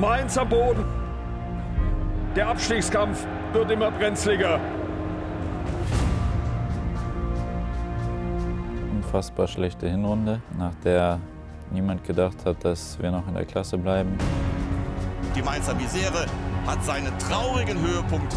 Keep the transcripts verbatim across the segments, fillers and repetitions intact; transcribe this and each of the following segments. Mainzer Boden. Der Abstiegskampf wird immer brenzliger. Unfassbar schlechte Hinrunde, nach der niemand gedacht hat, dass wir noch in der Klasse bleiben. Die Mainzer Misere hat seinen traurigen Höhepunkt.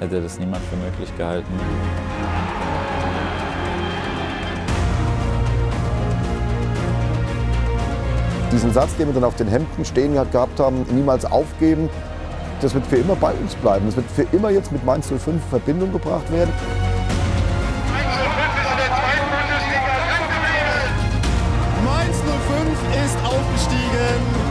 Hätte das niemand für möglich gehalten. Diesen Satz, den wir dann auf den Hemden stehen gehabt haben, niemals aufgeben, das wird für immer bei uns bleiben. Das wird für immer jetzt mit Mainz null fünf in Verbindung gebracht werden. Mainz null fünf ist aufgestiegen.